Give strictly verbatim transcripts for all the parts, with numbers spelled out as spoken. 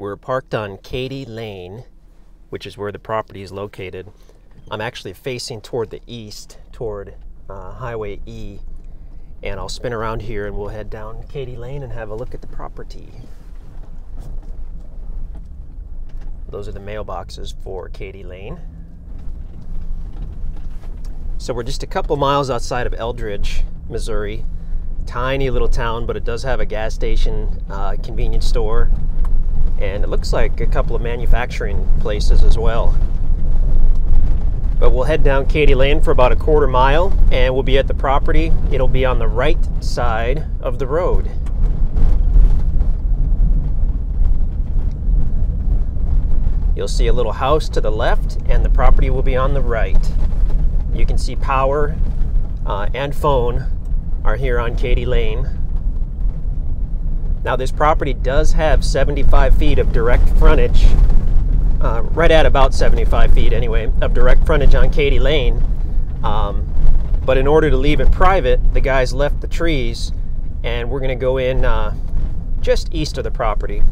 We're parked on Katie Lane, which is where the property is located. I'm actually facing toward the east, toward uh, Highway E, and I'll spin around here and we'll head down Katie Lane and have a look at the property. Those are the mailboxes for Katie Lane. So we're just a couple miles outside of Eldridge, Missouri. Tiny little town, but it does have a gas station, uh, convenience store, and it looks like a couple of manufacturing places as well. But we'll head down Katie Lane for about a quarter mile and we'll be at the property. It'll be on the right side of the road. You'll see a little house to the left and the property will be on the right. You can see power uh, and phone are here on Katie Lane. Now this property does have seventy-five feet of direct frontage, uh, right at about seventy-five feet anyway, of direct frontage on Katie Lane. Um, but in order to leave it private, the guys left the trees, and we're gonna go in uh, just east of the property.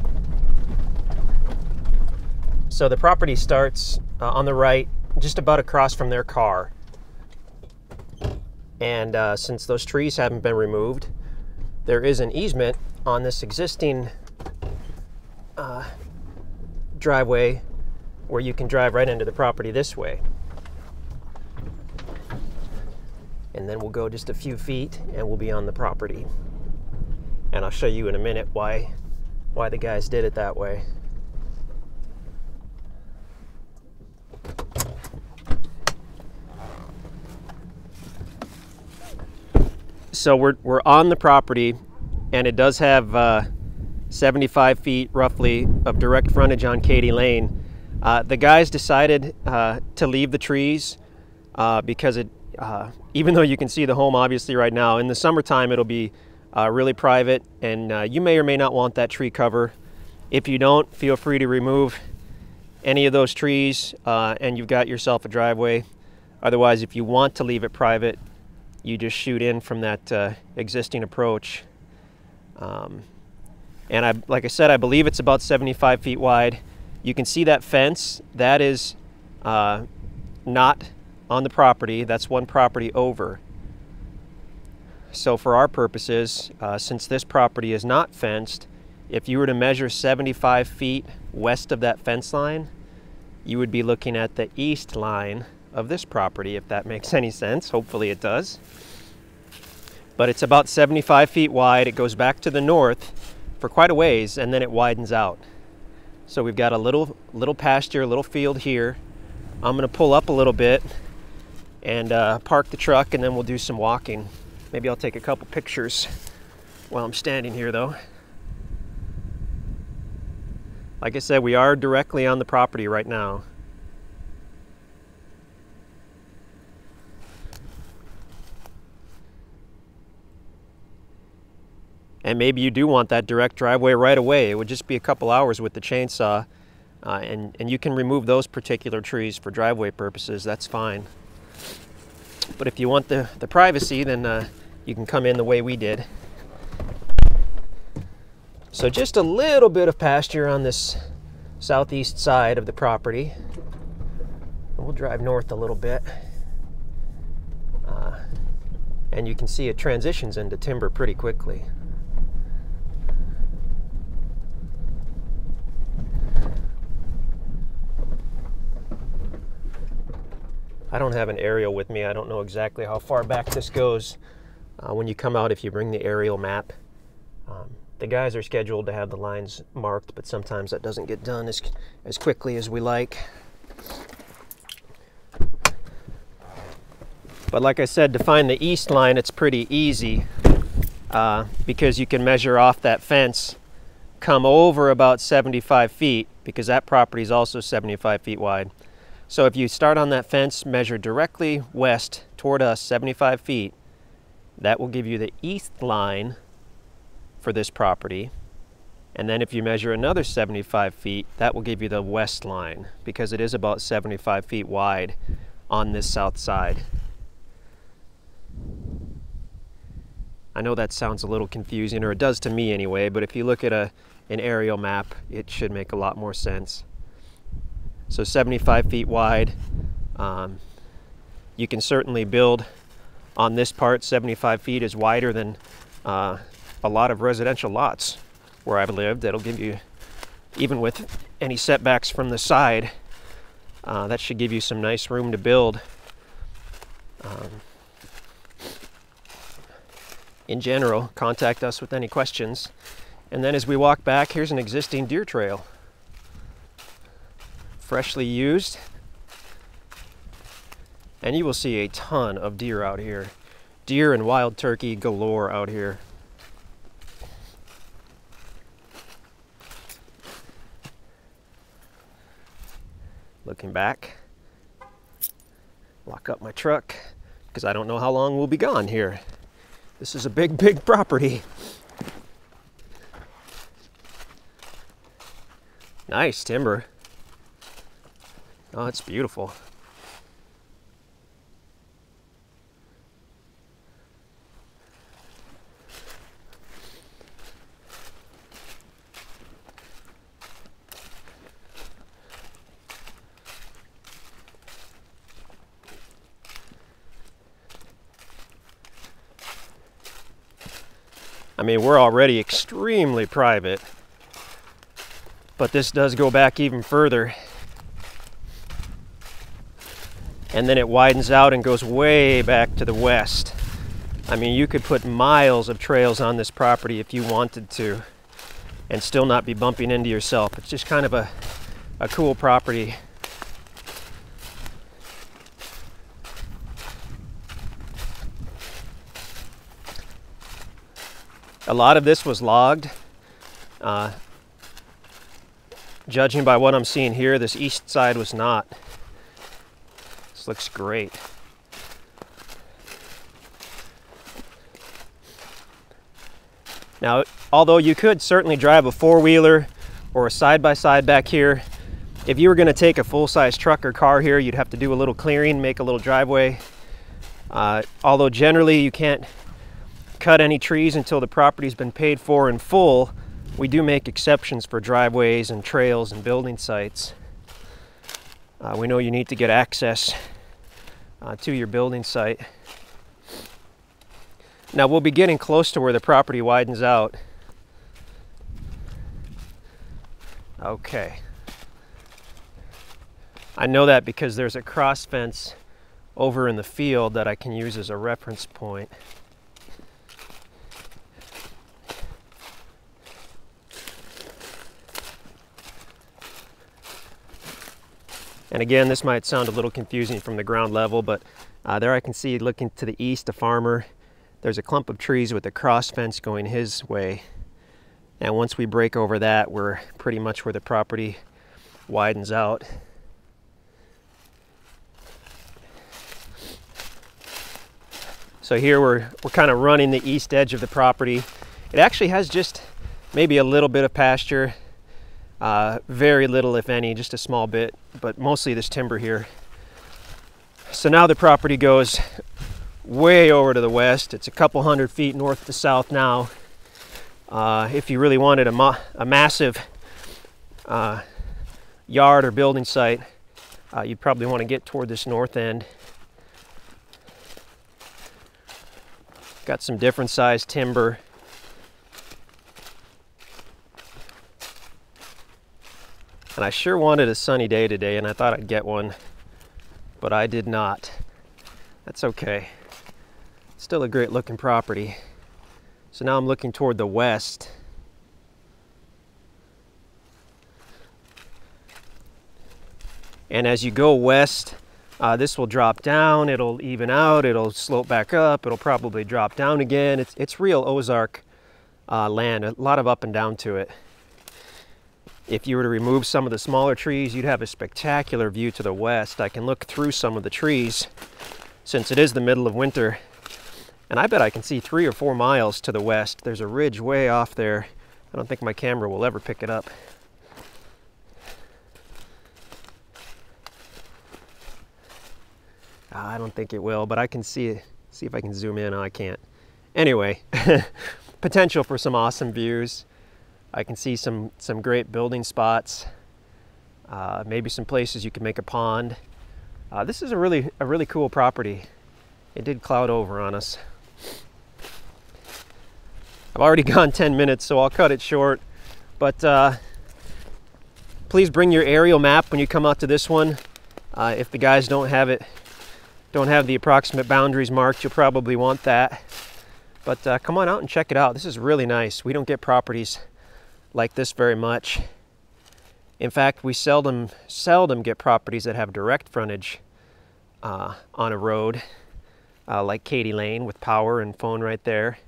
So the property starts uh, on the right, just about across from their car. And uh, since those trees haven't been removed, there is an easement on this existing uh, driveway where you can drive right into the property this way. And then we'll go just a few feet and we'll be on the property. And I'll show you in a minute why, why the guys did it that way. So we're, we're on the property, and it does have uh, seventy-five feet roughly of direct frontage on Katie Lane. Uh, the guys decided uh, to leave the trees uh, because it, uh, even though you can see the home obviously right now, in the summertime it'll be uh, really private, and uh, you may or may not want that tree cover. If you don't, feel free to remove any of those trees uh, and you've got yourself a driveway. Otherwise, if you want to leave it private, you just shoot in from that uh, existing approach. Um, and I, like I said, I believe it's about seventy-five feet wide. You can see that fence, that is uh, not on the property, that's one property over. So for our purposes, uh, since this property is not fenced, if you were to measure seventy-five feet west of that fence line, you would be looking at the east line of this property, if that makes any sense. Hopefully it does. But it's about seventy-five feet wide. It goes back to the north for quite a ways, and then it widens out. So we've got a little little pasture, a little field here. I'm gonna pull up a little bit and uh, park the truck, and then we'll do some walking. Maybe I'll take a couple pictures while I'm standing here though. Like I said, we are directly on the property right now. And maybe you do want that direct driveway right away. It would just be a couple hours with the chainsaw, uh, and, and you can remove those particular trees for driveway purposes, that's fine. But if you want the, the privacy, then uh, you can come in the way we did. So just a little bit of pasture on this southeast side of the property. We'll drive north a little bit. Uh, and you can see it transitions into timber pretty quickly. I don't have an aerial with me. I don't know exactly how far back this goes. Uh, when you come out, if you bring the aerial map, um, the guys are scheduled to have the lines marked, but sometimes that doesn't get done as, as quickly as we like. But like I said, to find the east line, it's pretty easy uh, because you can measure off that fence, come over about seventy-five feet, because that property is also seventy-five feet wide. So if you start on that fence, measure directly west toward us, seventy-five feet, that will give you the east line for this property. And then if you measure another seventy-five feet, that will give you the west line, because it is about seventy-five feet wide on this south side. I know that sounds a little confusing, or it does to me anyway, but if you look at a, an aerial map, it should make a lot more sense. So seventy-five feet wide. Um, you can certainly build on this part. seventy-five feet is wider than uh, a lot of residential lots where I've lived. That'll give you, even with any setbacks from the side, uh, that should give you some nice room to build. Um, in general, contact us with any questions. And then as we walk back, here's an existing deer trail. Freshly used. And you will see a ton of deer out here. Deer and wild turkey galore out here. Looking back. Lock up my truck because I don't know how long we'll be gone here. This is a big, big property. Nice timber. Oh, it's beautiful. I mean, we're already extremely private, but this does go back even further. And then it widens out and goes way back to the west. I mean, you could put miles of trails on this property if you wanted to and still not be bumping into yourself. It's just kind of a, a cool property. A lot of this was logged. Uh, judging by what I'm seeing here, this east side was not. This looks great. Now, although you could certainly drive a four-wheeler or a side-by-side back here, if you were gonna take a full-size truck or car here, you'd have to do a little clearing, make a little driveway. Uh, although generally you can't cut any trees until the property's been paid for in full, we do make exceptions for driveways and trails and building sites. Uh, we know you need to get access uh, to your building site. Now we'll be getting close to where the property widens out. Okay. I know that because there's a cross fence over in the field that I can use as a reference point. And again, this might sound a little confusing from the ground level, but uh, there I can see, looking to the east, a farmer. There's a clump of trees with a cross fence going his way. And once we break over that, we're pretty much where the property widens out. So here we're, we're kind of running the east edge of the property. It actually has just maybe a little bit of pasture. Uh, very little, if any, just a small bit, but mostly this timber here. So now the property goes way over to the west. It's a couple hundred feet north to south now. Uh, if you really wanted a, ma a massive uh, yard or building site, uh, you'd probably want to get toward this north end. Got some different sized timber. And I sure wanted a sunny day today, and I thought I'd get one, but I did not. That's okay. It's still a great looking property. So now I'm looking toward the west. And as you go west, uh, this will drop down, it'll even out, it'll slope back up, it'll probably drop down again. It's, it's real Ozark uh, land, a lot of up and down to it. If you were to remove some of the smaller trees, you'd have a spectacular view to the west. I can look through some of the trees since it is the middle of winter. And I bet I can see three or four miles to the west. There's a ridge way off there. I don't think my camera will ever pick it up. I don't think it will, but I can see it. See if I can zoom in. Oh, I can't. Anyway, potential for some awesome views. I can see some, some great building spots, uh, maybe some places you can make a pond. Uh, this is a really, a really cool property. It did cloud over on us. I've already gone ten minutes, so I'll cut it short. But uh, please bring your aerial map when you come out to this one. Uh, if the guys don't have it, don't have the approximate boundaries marked, you'll probably want that. But uh, come on out and check it out. This is really nice. We don't get properties like this very much. In fact, we seldom, seldom get properties that have direct frontage uh, on a road, uh, like Katie Lane with power and phone right there.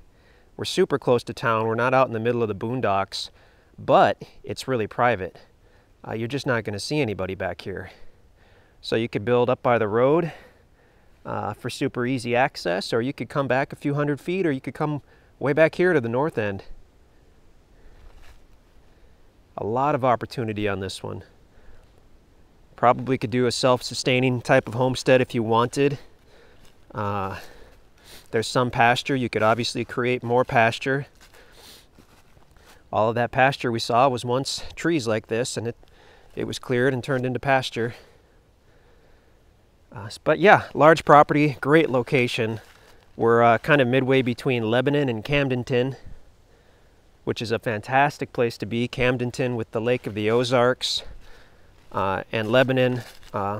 We're super close to town. We're not out in the middle of the boondocks, but it's really private. Uh, you're just not going to see anybody back here. So you could build up by the road uh, for super easy access, or you could come back a few hundred feet, or you could come way back here to the north end. A lot of opportunity on this one. Probably could do a self-sustaining type of homestead if you wanted. Uh, there's some pasture. You could obviously create more pasture. All of that pasture we saw was once trees like this, and it, it was cleared and turned into pasture. Uh, but yeah, large property, great location. We're uh, kind of midway between Lebanon and Camdenton, which is a fantastic place to be. Camdenton with the Lake of the Ozarks, uh, and Lebanon, uh,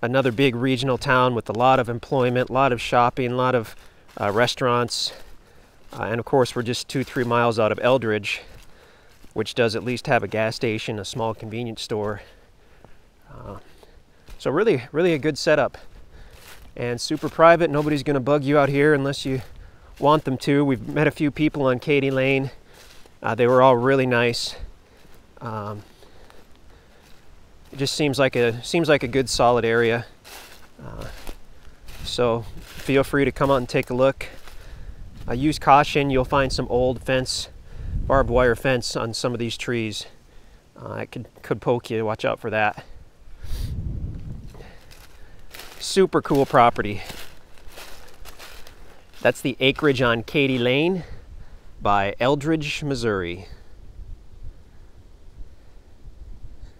another big regional town with a lot of employment, a lot of shopping, a lot of uh, restaurants. Uh, and of course, we're just two, three miles out of Eldridge, which does at least have a gas station, a small convenience store. Uh, so really, really a good setup. And super private, nobody's gonna bug you out here unless you want them to. We've met a few people on Katie Lane. Uh, they were all really nice. Um, it just seems like a seems like a good solid area. Uh, so feel free to come out and take a look. Uh, use caution. You'll find some old fence, barbed wire fence on some of these trees. Uh, it could could poke you. Watch out for that. Super cool property. That's the acreage on Katie Lane by Eldridge, Missouri.